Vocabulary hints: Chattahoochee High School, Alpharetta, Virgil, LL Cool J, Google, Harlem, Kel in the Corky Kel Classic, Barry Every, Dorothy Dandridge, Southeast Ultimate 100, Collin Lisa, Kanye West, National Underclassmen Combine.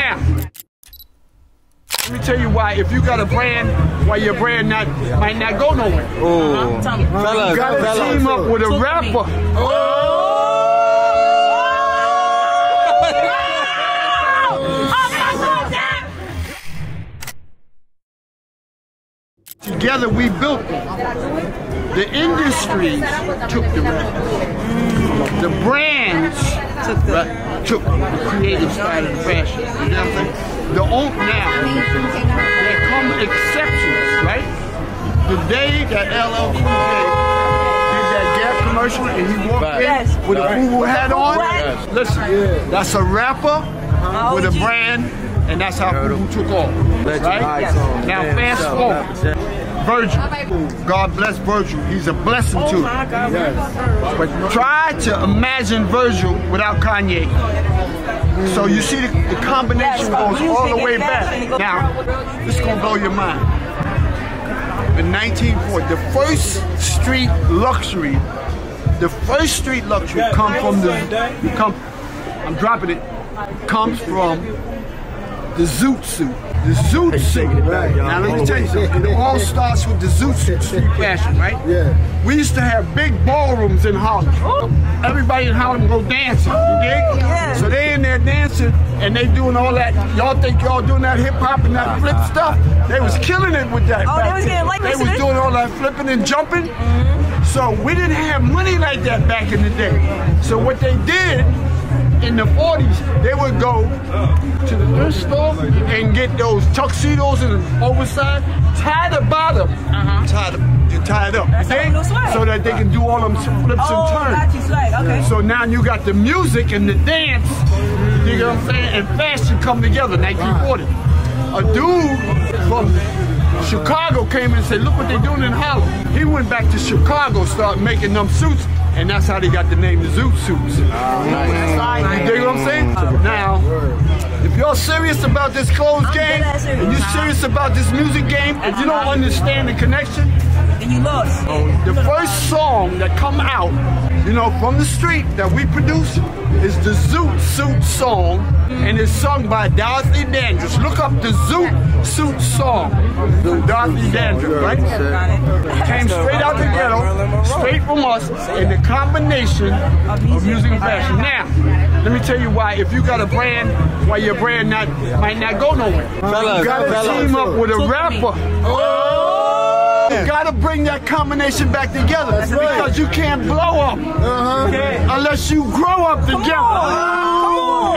now. Let me tell you why. If you got a brand, why your brand might not go nowhere. Oh, you gotta team up with a rapper. Together we built it. The industries took the risk. The brands took the creative side of the fashion. You know what I'm saying? There come exceptions, right? The day that LL Cool J did that Gap commercial and he walked in with a Google hat on, listen, that's a rapper with a brand, and that's how Google took off, right? Now fast forward. Virgil. God bless Virgil. He's a blessing to him. Yes. But try to imagine Virgil without Kanye. So you see the combination goes all the way back. Now, this is going to blow your mind. In 1940, the first street luxury comes from the zoot suit. The zoot suit. Right. Now let me tell you something. It all starts with the zoot suit street fashion, right? Yeah. We used to have big ballrooms in Harlem. Everybody in Harlem go dancing, you dig? Yeah. So they in there dancing and they doing all that. Y'all think y'all doing that hip hop and that flip stuff? They was killing it with that. Oh, they was getting like this. They was doing all that flipping and jumping. So we didn't have money like that back in the day. So what they did, in the 40s, they would go to the thrift store and get those tuxedos and oversized, tie the bottom, tie it up, so that they can do all them flips and turns. So now you got the music and the dance, you know what I'm saying, and fashion come together. 1940, a dude from Chicago came and said, "Look what they're doing in Harlem." He went back to Chicago, started making them suits. And that's how they got the name the Zoot Suits. You dig what I'm saying? Now, if you're serious about this clothes game, and you're serious about this music game, and you don't understand the connection, then you lost. The first song that come out, you know, from the street that we produce is the Zoot Suit song, and it's sung by Dorothy Dandridge. Look up the Zoot Suit song. Dorothy Dandridge, right? Came straight out the ghetto, straight from us, and the combination of music and fashion. Now, let me tell you why. If you got a brand, why your brand might not go nowhere. You gotta team up with a rapper. You gotta bring that combination back together because you can't blow up unless you grow up together.